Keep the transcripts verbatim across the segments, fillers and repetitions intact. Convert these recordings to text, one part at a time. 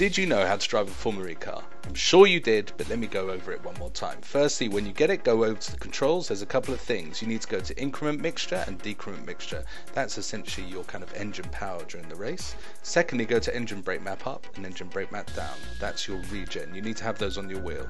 Did you know how to drive a Formula E car? I'm sure you did, but let me go over it one more time. Firstly, when you get it, go over to the controls. There's a couple of things. You need to go to increment mixture and decrement mixture. That's essentially your kind of engine power during the race. Secondly, go to engine brake map up and engine brake map down. That's your regen. You need to have those on your wheel.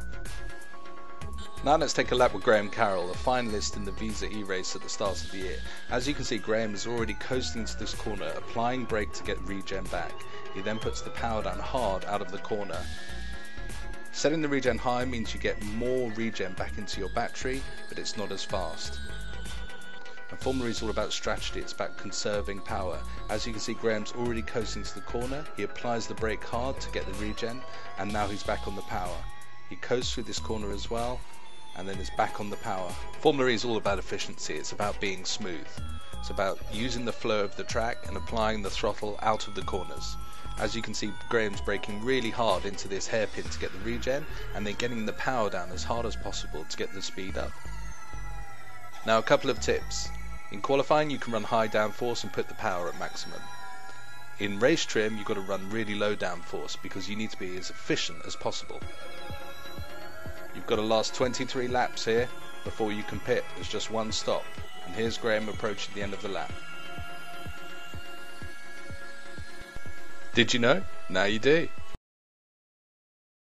Now let's take a lap with Graham Carroll, a finalist in the Visa E race at the start of the year. As you can see, Graham is already coasting to this corner, applying brake to get regen back. He then puts the power down hard out of the corner. Setting the regen high means you get more regen back into your battery, but it's not as fast. And Formula E is all about strategy, it's about conserving power. As you can see, Graham's already coasting to the corner, he applies the brake hard to get the regen, and now he's back on the power. He coasts through this corner as well, and then is back on the power. Formula E is all about efficiency, it's about being smooth. It's about using the flow of the track and applying the throttle out of the corners. As you can see, Graham's braking really hard into this hairpin to get the regen, and then getting the power down as hard as possible to get the speed up. Now a couple of tips. In qualifying you can run high downforce and put the power at maximum. In race trim you've got to run really low downforce because you need to be as efficient as possible. You've got to last twenty-three laps here before you can pit. There's just one stop, and here's Graham approaching the end of the lap. Did you know? Now you do.